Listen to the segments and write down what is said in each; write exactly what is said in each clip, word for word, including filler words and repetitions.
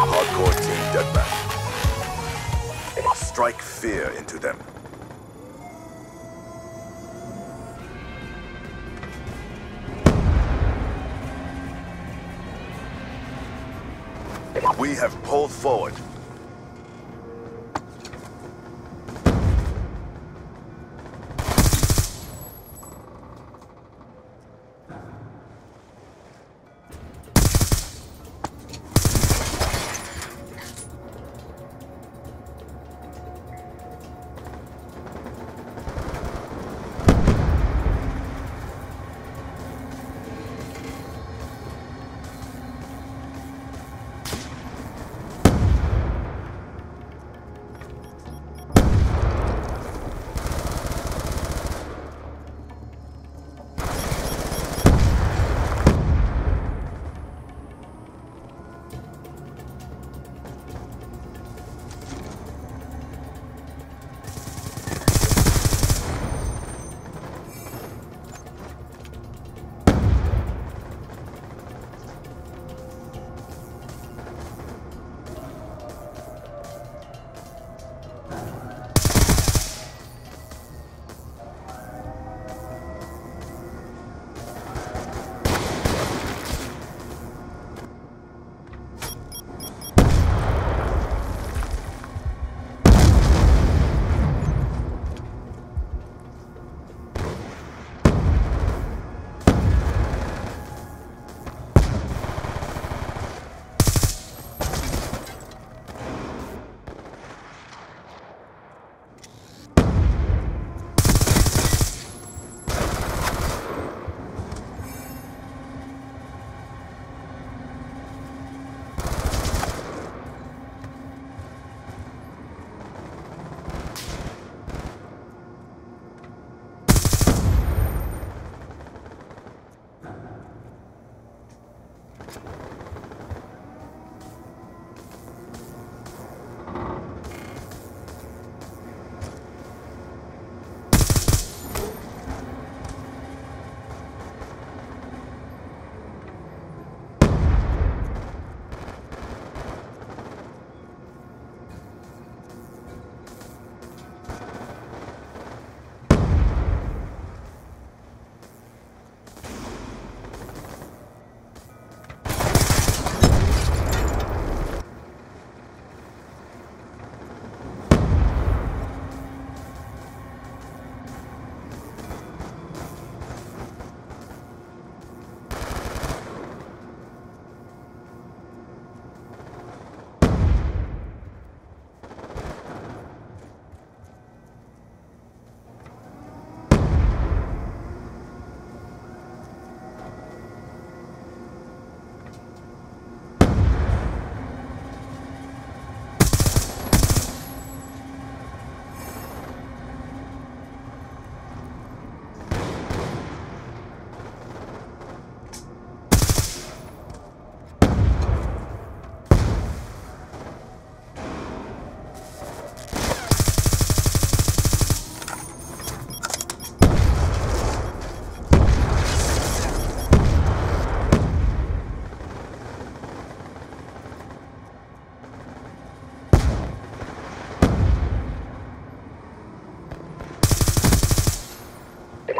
Hardcore team deathmatch. Strike fear into them. We have pulled forward.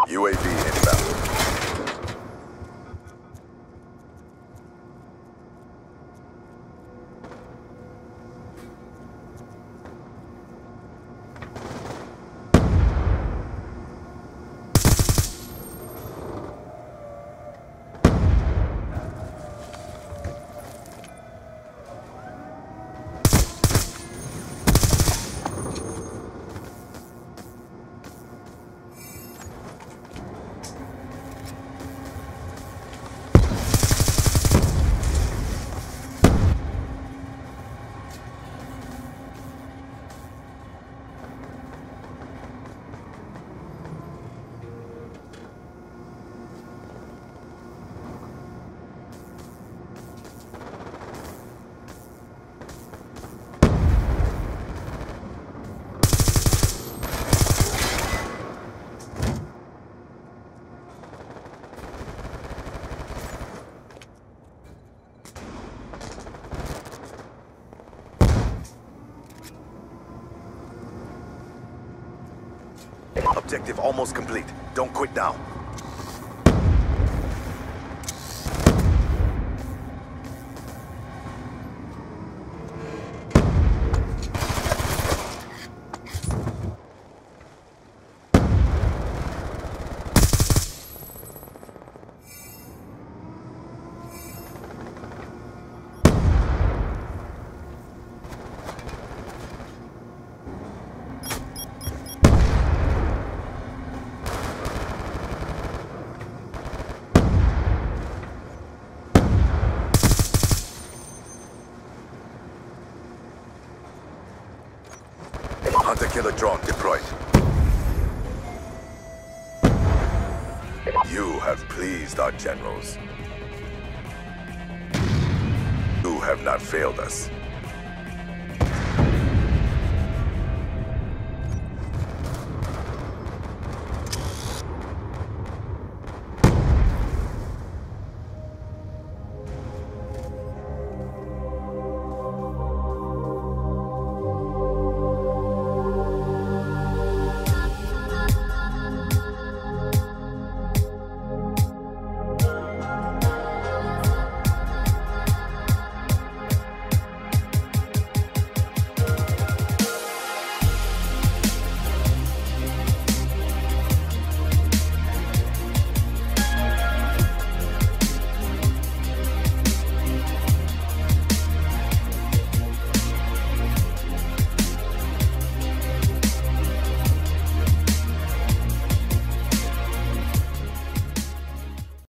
U A V inbound. Objective almost complete. Don't quit now. Killer drone deployed. You have pleased our generals. You have not failed us.